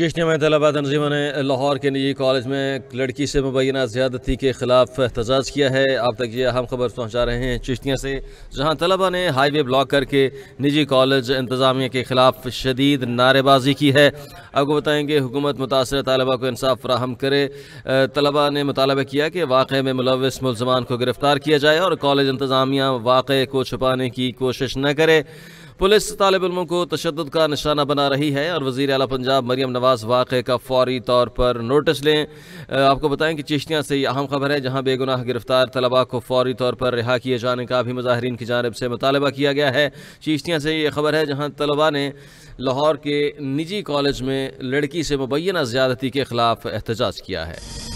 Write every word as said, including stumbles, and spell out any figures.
चिश्तिया में तलबा तनजीम ने लाहौर के निजी कॉलेज में लड़की से मुबैना ज़्यादती के खिलाफ एहतजाज किया है। आप तक ये अहम खबर पहुँचा रहे हैं चिश्तिया से, जहाँ तलबा ने हाईवे ब्लॉक करके निजी कॉलेज इंतज़ामिया के खिलाफ शदीद नारेबाजी की है। आपको बताएँगे हुकूमत मुतासर तलबा को इंसाफ फराहम करे। तलबा ने मुतालबा किया कि वाक़े में मुलविस मुल्ज़मान को गिरफ्तार किया जाए और कॉलेज इंतज़ामिया वाक़े को छुपाने की कोशिश न करे। पुलिस तालिब इल्मों को तशद्दुद का निशाना बना रही है और वज़ीर आला पंजाब मरियम नवाज़ वाक़े का फौरी तौर पर नोटिस लें। आपको बताएं कि चिश्तिया से अहम खबर है, जहां बेगुनाह गिरफ्तार तलबा को फौरी तौर पर रिहा किए जाने का भी मुजाहरीन की जानिब से मुतालबा किया गया है। चिश्तिया से ये खबर है, जहां तलबा ने लाहौर के निजी कॉलेज में लड़की से मुबैना ज़्यादती के खिलाफ एहतजाज किया है।